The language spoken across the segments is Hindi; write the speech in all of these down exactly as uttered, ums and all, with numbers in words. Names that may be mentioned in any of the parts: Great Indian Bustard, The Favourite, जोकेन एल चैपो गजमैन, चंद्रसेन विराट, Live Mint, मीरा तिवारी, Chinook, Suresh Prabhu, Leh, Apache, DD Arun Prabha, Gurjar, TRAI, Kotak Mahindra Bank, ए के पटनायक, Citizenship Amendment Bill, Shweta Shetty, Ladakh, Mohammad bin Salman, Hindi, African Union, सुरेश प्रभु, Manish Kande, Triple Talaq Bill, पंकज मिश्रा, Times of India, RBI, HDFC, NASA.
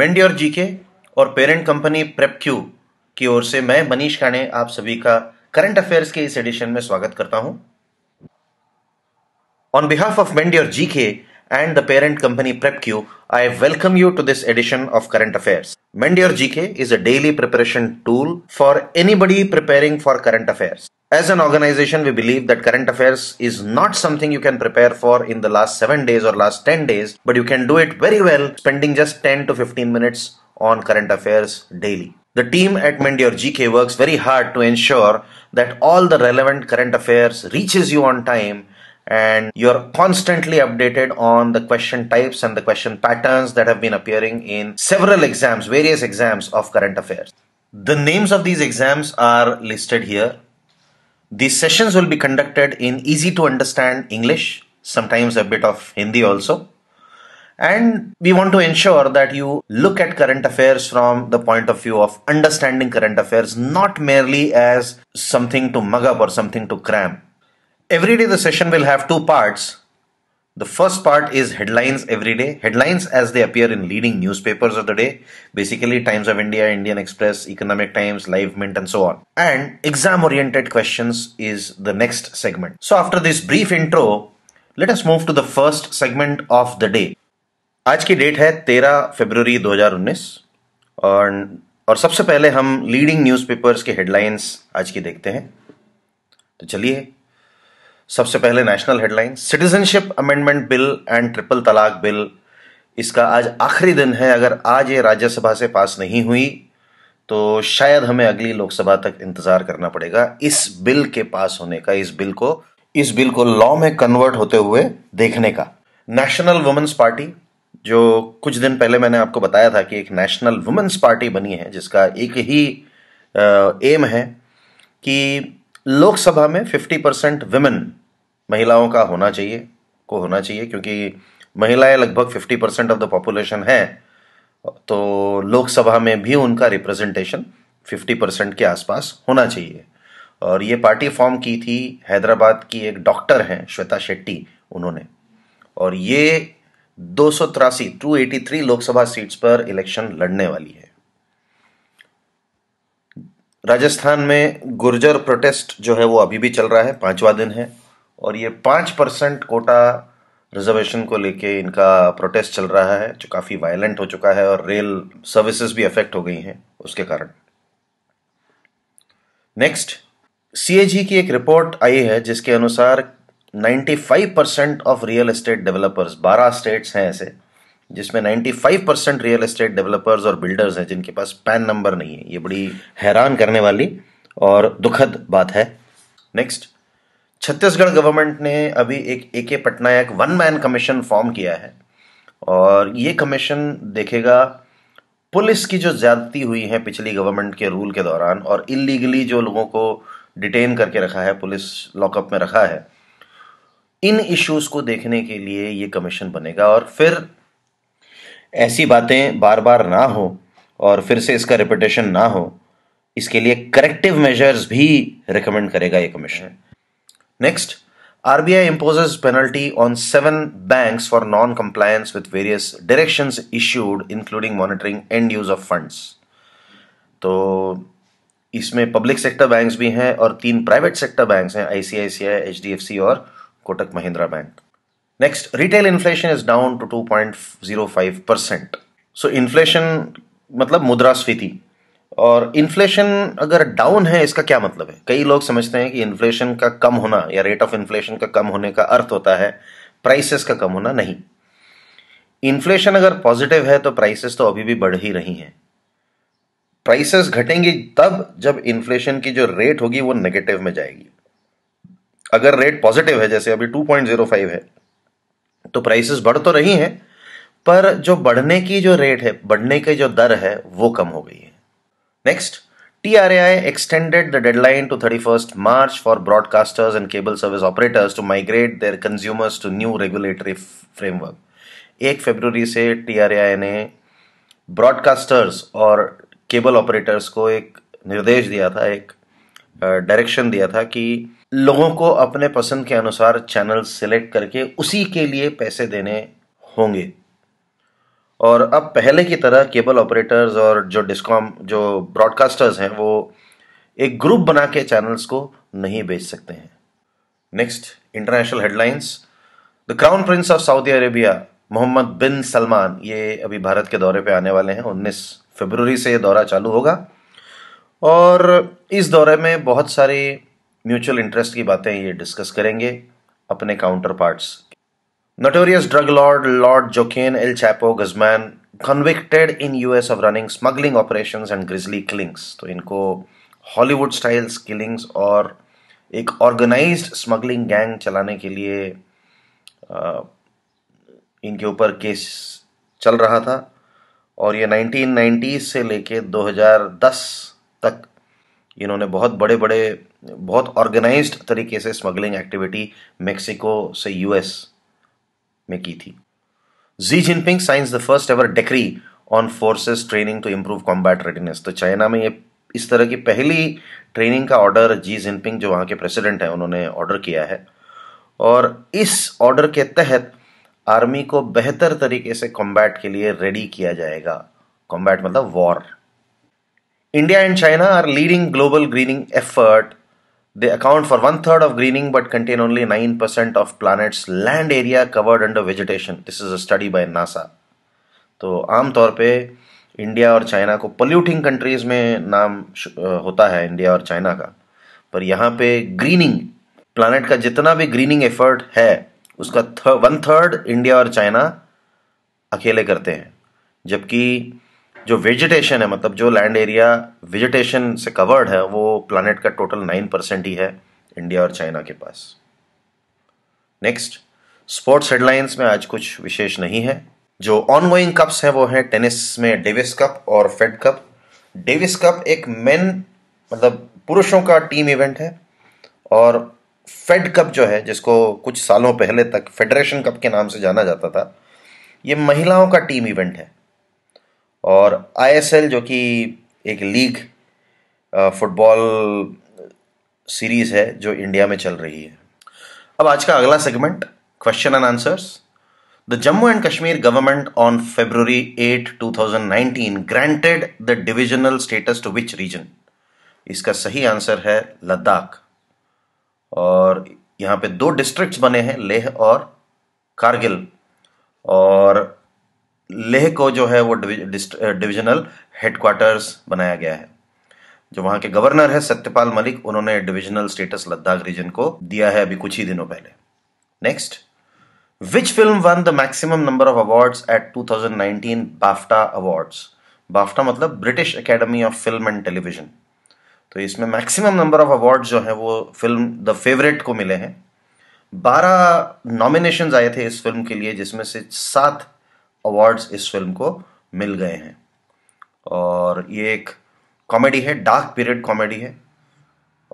मेंड योर जीके और पेरेंट कंपनी प्रेपक्यू की ओर से मैं मनीष कांडे आप सभी का करंट अफेयर्स के इस एडिशन में स्वागत करता हूं। On behalf of mend your GK and the parent company PrepQ, I welcome you to this edition of Current Affairs. Mend Your G K is a daily preparation tool for anybody preparing for current affairs. As an organization, we believe that current affairs is not something you can prepare for in the last seven days or last ten days, but you can do it very well spending just ten to fifteen minutes on current affairs daily. The team at Mend Your G K works very hard to ensure that all the relevant current affairs reaches you on time and you're constantly updated on the question types and the question patterns that have been appearing in several exams, various exams of current affairs. The names of these exams are listed here. These sessions will be conducted in easy to understand English, sometimes a bit of Hindi also. And we want to ensure that you look at current affairs from the point of view of understanding current affairs, not merely as something to mug up or something to cram. Every day the session will have two parts. The first part is headlines every day. Headlines as they appear in leading newspapers of the day. Basically Times of India, Indian Express, Economic Times, Live Mint and so on. And exam oriented questions is the next segment. So after this brief intro, let us move to the first segment of the day. आज की date है तेरह फरवरी दो हज़ार उन्नीस और, और सबसे पहले हम leading newspapers के headlines आज की देखते हैं। तो चलिए सबसे पहले national headline, citizenship amendment bill and triple तलाक बिल, इसका आज आखिरी दिन है। अगर आज ये राज्यसभा से पास नहीं हुई तो शायद हमें अगली लोकसभा तक इंतजार करना पड़ेगा इस बिल के पास होने का, इस बिल को इस बिल को लॉ में कन्वर्ट होते हुए देखने का। नेशनल वुमेन्स पार्टी, जो कुछ दिन पहले मैंने आपको बताया था कि एक नेशनल वुमेन्स पार्टी बनी है जिसका एक ही एम है कि लोकसभा में फिफ्टी परसेंट वुमेन महिलाओं का होना चाहिए को होना चाहिए क्योंकि महिलाएं लगभग fifty percent of the population है, तो लोकसभा में भी उनका रिप्रेजेंटेशन फिफ्टी परसेंट के आसपास होना चाहिए। और ये पार्टी फॉर्म की थी हैदराबाद की एक डॉक्टर हैं श्वेता शेट्टी उन्होंने, और ये दो सौ तिरासी two eighty three Lok Sabha seats पर इलेक्शन लड़ने वाली है। राजस्थान में गुर्जर प्रोटेस्ट जो है वो अभी भी चल रहा है, पांचवा दिन है और ये पाँच परसेंट कोटा रिजर्वेशन को लेके इनका प्रोटेस्ट चल रहा है जो काफ़ी वायलेंट हो चुका है और रेल सर्विसेज भी अफेक्ट हो गई हैं उसके कारण। नेक्स्ट, सीएजी की एक रिपोर्ट आई है जिसके अनुसार ninety five percent of real estate developers, बारह स्टेट्स हैं ऐसे जिसमें ninety five percent real estate developers और बिल्डर्स हैं जिनके पास पैन नंबर नहीं है। ये बड़ी हैरान करने वाली और दुखद बात है। नेक्स्ट, छत्तीसगढ़ गवर्नमेंट ने अभी एक ए के पटनायक one man commission form किया है और ये कमीशन देखेगा पुलिस की जो ज्यादती हुई है पिछली गवर्नमेंट के रूल के दौरान और इलीगली जो लोगों को डिटेन करके रखा है, पुलिस लॉकअप में रखा है, इन इश्यूज को देखने के लिए ये कमीशन बनेगा और फिर ऐसी बातें बार बार ना हो और फिर से इसका रिपीटेशन ना हो, इसके लिए करेक्टिव मेजर्स भी रिकमेंड करेगा ये commission. Next, R B I imposes penalty on seven banks for non-compliance with various directions issued, including monitoring end use of funds. तो इसमें पब्लिक सेक्टर बैंक्स भी हैं और तीन प्राइवेट सेक्टर बैंक्स हैं, I C I C I, H D F C और Kotak Mahindra bank. Next, retail inflation is down to two point zero five percent. So inflation मतलब मुद्रास्फीति, और इन्फ्लेशन अगर डाउन है इसका क्या मतलब है? कई लोग समझते हैं कि इन्फ्लेशन का कम होना या रेट ऑफ इन्फ्लेशन का कम होने का अर्थ होता है प्राइसेस का कम होना। नहीं, इन्फ्लेशन अगर पॉजिटिव है तो प्राइसेस तो अभी भी बढ़ ही रही हैं। प्राइसेस घटेंगी तब जब इन्फ्लेशन की जो रेट होगी वो नेगेटिव में जाएगी। अगर रेट पॉजिटिव है जैसे अभी टू पॉइंट ज़ीरो फाइव है तो प्राइसेस बढ़ तो रही हैं पर जो बढ़ने की जो रेट है, बढ़ने की जो दर है वो कम हो गई है। Next, T R A I extended the deadline to thirty-first March for broadcasters and cable service operators to migrate their consumers to new regulatory framework. एक फरवरी से T R A I ने ब्रॉडकास्टर्स और केबल ऑपरेटर्स को एक निर्देश दिया था, एक डायरेक्शन दिया था कि लोगों को अपने पसंद के अनुसार चैनल सिलेक्ट करके उसी के लिए पैसे देने होंगे और अब पहले की तरह केबल ऑपरेटर्स और जो डिस्कॉम जो ब्रॉडकास्टर्स हैं वो एक ग्रुप बना के चैनल्स को नहीं बेच सकते हैं। Next international headlines, the crown prince of Saudi Arabia Mohammed bin Salman ये अभी भारत के दौरे पे आने वाले हैं। उन्नीस फरवरी से ये दौरा चालू होगा और इस दौरे में बहुत सारी म्यूचुअल इंटरेस्ट की बातें ये डिस्कस करेंगे अपने counter parts. Notorious drug lord lord जोकेन एल चैपो गजमैन convicted in US of running smuggling operations and grisly killings. तो इनको हॉलीवुड स्टाइल्स किलिंग्स और एक ऑर्गेनाइज्ड स्मगलिंग गैंग चलाने के लिए आ, इनके ऊपर केस चल रहा था और ये नाइनटीन नाइंटीज़ से लेके दो हज़ार दस तक इन्होंने बहुत बड़े बड़े बहुत ऑर्गेनाइज्ड तरीके से स्मगलिंग एक्टिविटी मेक्सिको से यूएस में की थी। Xi Jinping signs the first ever decree on forces training to improve combat readiness. तो चाइना में ये इस तरह की पहली ट्रेनिंग का ऑर्डर जी जिनपिंग जो वहाँ के प्रेसिडेंट हैं उन्होंने ऑर्डर किया है और इस ऑर्डर के तहत आर्मी को बेहतर तरीके से कॉम्बैट के लिए रेडी किया जाएगा। कॉम्बैट मतलब war. India and China are leading global greening effort. They account for one third of greening but contain only nine percent of planet's land area covered under vegetation. This is a study by NASA. तो आमतौर पे इंडिया और चाइना को पोल्यूटिंग कंट्रीज में नाम होता है इंडिया और चाइना का, पर यहाँ पे ग्रीनिंग प्लैनेट का जितना भी ग्रीनिंग एफर्ट है उसका थर् वन थर्ड इंडिया और चाइना अकेले करते हैं, जबकि जो वेजिटेशन है मतलब जो लैंड एरिया वेजिटेशन से कवर्ड है वो प्लानेट का टोटल नाइन परसेंट ही है इंडिया और चाइना के पास। नेक्स्ट स्पोर्ट्स हेडलाइंस में आज कुछ विशेष नहीं है। जो ऑनगोइंग कप्स हैं वो हैं टेनिस में डेविस कप और फेड कप। डेविस कप एक मेन मतलब पुरुषों का टीम इवेंट है और फेड कप जो है जिसको कुछ सालों पहले तक फेडरेशन कप के नाम से जाना जाता था ये महिलाओं का टीम इवेंट है और आई एस एल जो कि एक लीग फुटबॉल सीरीज है जो इंडिया में चल रही है। अब आज का अगला segment question and answers. The Jammu and Kashmir government on February eight, two thousand nineteen granted the divisional status to which region. इसका सही आंसर है लद्दाख और यहाँ पे दो डिस्ट्रिक्ट्स बने हैं लेह और कारगिल और लेह को जो है वो डिविजनल हेडक्वार्टर्स बनाया गया है। जो वहाँ के गवर्नर है सत्यपाल मलिक उन्होंने डिविजनल स्टेटस लद्दाख रीजन को दिया है अभी कुछ ही दिनों पहले। Next which film won the maximum number of awards at two thousand nineteen BAFTA awards. BAFTA मतलब British academy of film and television. तो इसमें मैक्सिमम नंबर ऑफ अवार्ड्स जो है वो फिल्म द फेवरेट को मिले हैं। बारह नॉमिनेशंस आए थे इस फिल्म के लिए जिसमें से सात अवार्ड्स इस फिल्म को मिल गए हैं और ये एक कॉमेडी है, डार्क पीरियड कॉमेडी है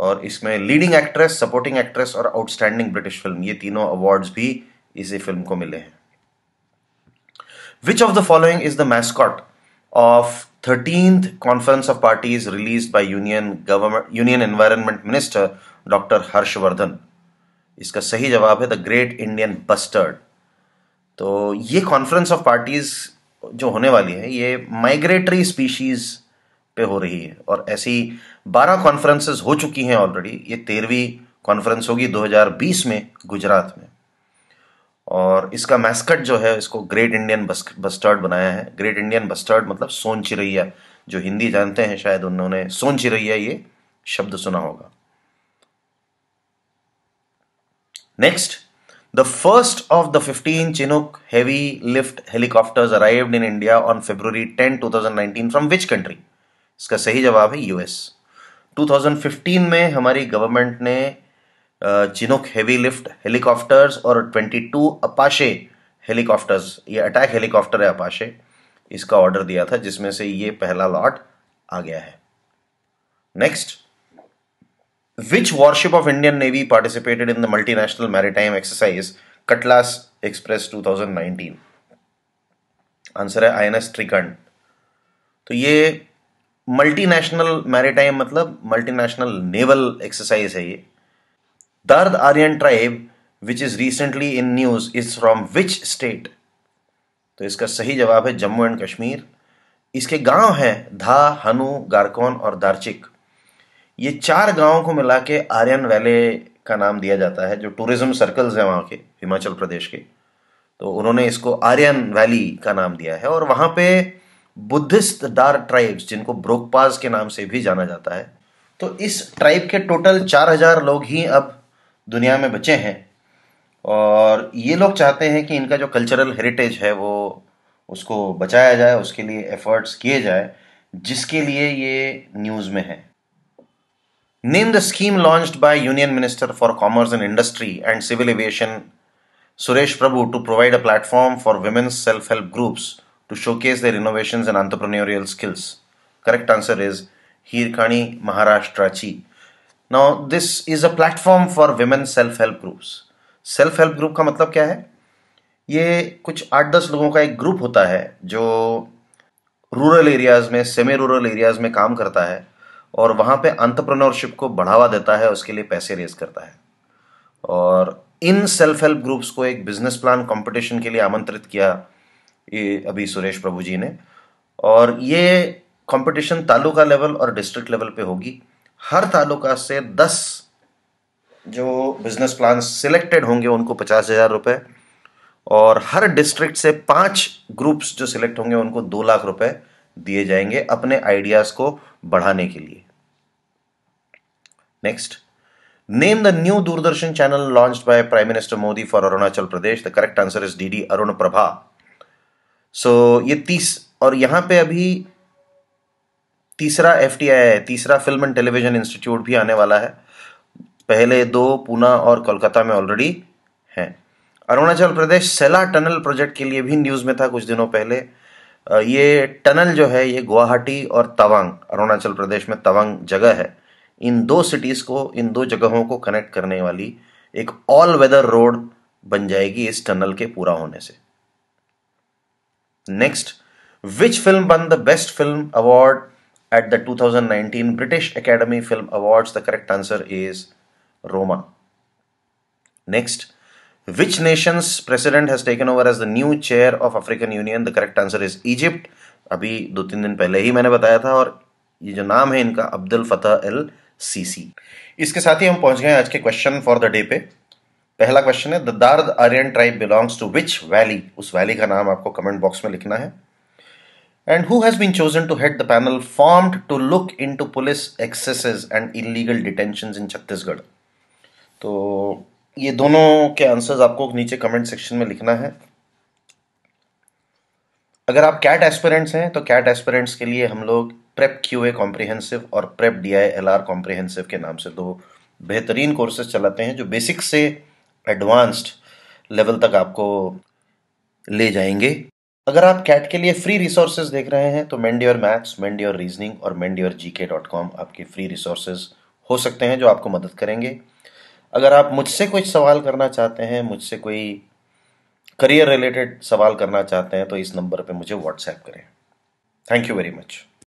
और इसमें लीडिंग एक्ट्रेस, सपोर्टिंग एक्ट्रेस और आउटस्टैंडिंग ब्रिटिश फिल्म ये तीनों अवार्ड्स भी इसी फिल्म को मिले हैं। Which of the following is the mascot of thirteenth Conference of Parties released by Union Government Union Environment Minister doctor Harshvardhan. इसका सही जवाब है द ग्रेट इंडियन बस्टर्ड। तो ये कॉन्फ्रेंस ऑफ पार्टीज जो होने वाली है ये माइग्रेटरी स्पीशीज पे हो रही है और ऐसी बारह कॉन्फ्रेंसेस हो चुकी हैं ऑलरेडी। ये तेरहवीं कॉन्फ्रेंस होगी दो हज़ार बीस में गुजरात में और इसका मैस्कट जो है इसको ग्रेट इंडियन बस्टर्ड बनाया है। ग्रेट इंडियन बस्टर्ड मतलब सोन चिरैया, जो हिंदी जानते हैं शायद उन्होंने सोन चिरैया ये शब्द सुना होगा। Next the first of the fifteen Chinook heavy lift helicopters arrived in India on February ten, two thousand nineteen from which country. इसका सही जवाब है यूएस। टू थाउज़ेंड फिफ्टीन में हमारी गवर्नमेंट ने चिनूक हेवी लिफ्ट हेलीकॉप्टर्स और बाईस अपाशे हेलीकॉप्टर्स, ये अटैक हेलीकॉप्टर है अपाशे, इसका ऑर्डर दिया था जिसमें से ये पहला लॉट आ गया है। Next which warship of Indian navy participated in the multinational maritime exercise Cutlass Express two thousand nineteen. Answer है आई एन एस त्रिकंड। तो ये मल्टीनेशनल मैरीटाइम मतलब मल्टीनेशनल नेवल एक्सरसाइज है ये। Dard Aryan tribe which is recently in news is from which state. तो इसका सही जवाब है जम्मू एंड कश्मीर। इसके गांव हैं धा, हनु, गारकौन और दारचिक। ये चार गांवों को मिला के आर्यन वैले का नाम दिया जाता है, जो टूरिज्म सर्कल्स हैं वहाँ के हिमाचल प्रदेश के, तो उन्होंने इसको आर्यन वैली का नाम दिया है। और वहाँ पे बुद्धिस्ट दार ट्राइब्स, जिनको ब्रोकपास के नाम से भी जाना जाता है, तो इस ट्राइब के टोटल चार हजार लोग ही अब दुनिया में बचे हैं। और ये लोग चाहते हैं कि इनका जो कल्चरल हेरिटेज है वो उसको बचाया जाए, उसके लिए एफर्ट्स किए जाए, जिसके लिए ये न्यूज़ में है। Name the scheme launched by Union Minister for Commerce and Industry and Civil Aviation Suresh Prabhu to provide a platform for women's self-help groups to showcase their innovations and entrepreneurial skills. Correct answer is Hirkani, Maharashtra Chi. Now this is a platform for women's self-help groups. Self-help group का मतलब क्या है? ये कुछ आठ दस लोगों का एक ग्रुप होता है जो रूरल एरियाज में, सेमी रूरल एरियाज में काम करता है और वहाँ पे एंटरप्रेन्योरशिप को बढ़ावा देता है, उसके लिए पैसे रेज करता है। और इन सेल्फ हेल्प ग्रुप्स को एक बिजनेस प्लान कंपटीशन के लिए आमंत्रित किया ये अभी सुरेश प्रभु जी ने, और ये कंपटीशन तालुका लेवल और डिस्ट्रिक्ट लेवल पे होगी। हर तालुका से दस जो बिजनेस प्लान सिलेक्टेड होंगे उनको पचास हज़ार रुपये, और हर डिस्ट्रिक्ट से पाँच ग्रुप्स जो सिलेक्ट होंगे उनको दो लाख रुपये दिए जाएंगे अपने आइडियाज को बढ़ाने के लिए। Next, name the new Doordarshan channel launched by prime minister Modi for Arunachal Pradesh. The correct answer is DD Arun Prabha. So ये तीस, और यहां पे अभी तीसरा एफटीआई है, तीसरा फिल्म एंड टेलीविजन इंस्टीट्यूट भी आने वाला है। पहले दो पुणे और कोलकाता में ऑलरेडी हैं। अरुणाचल प्रदेश सेला टनल प्रोजेक्ट के लिए भी न्यूज में था कुछ दिनों पहले। ये टनल जो है ये गुवाहाटी और तवांग, अरुणाचल प्रदेश में तवांग जगह है, इन दो सिटीज़ को, इन दो जगहों को कनेक्ट करने वाली एक ऑल वेदर रोड बन जाएगी इस टनल के पूरा होने से। Next, which film won the best film award at the two thousand nineteen British academy film awards. The correct answer is Roma. Next, Which nation's president has taken over as the new chair of African Union? The correct answer is Egypt. अभी दो तीन दिन पहले ही मैंने बताया था, और ये जो नाम है इनका अब्दुल फतह अल सीसी। इसके साथ ही हम पहुंच गए आज के क्वेश्चन फॉर द डे पे। पहला क्वेश्चन है, the Dard Aryan tribe belongs to which valley? उस वैली का नाम आपको कमेंट बॉक्स में लिखना है। And who has been chosen to head the panel formed to look into police excesses and illegal detentions in Chhattisgarh? तो ये दोनों के आंसर्स आपको नीचे कमेंट सेक्शन में लिखना है। अगर आप कैट एस्पिरेंट्स हैं तो कैट एस्पिरेंट्स के लिए हम लोग प्रेप क्यूए कॉम्प्रिहेंसिव और प्रेप डीआईएलआर कॉम्प्रिहेंसिव के नाम से दो बेहतरीन कोर्सेज चलाते हैं, जो बेसिक से एडवांस्ड लेवल तक आपको ले जाएंगे। अगर आप कैट के लिए फ्री रिसोर्सेज देख रहे हैं तो mend your maths, mend your reasoning और mend your GK dot com आपके फ्री रिसोर्सेज हो सकते हैं जो आपको मदद करेंगे। अगर आप मुझसे कोई सवाल करना चाहते हैं, मुझसे कोई करियर रिलेटेड सवाल करना चाहते हैं, तो इस नंबर पे मुझे व्हाट्सएप करें। Thank you very much.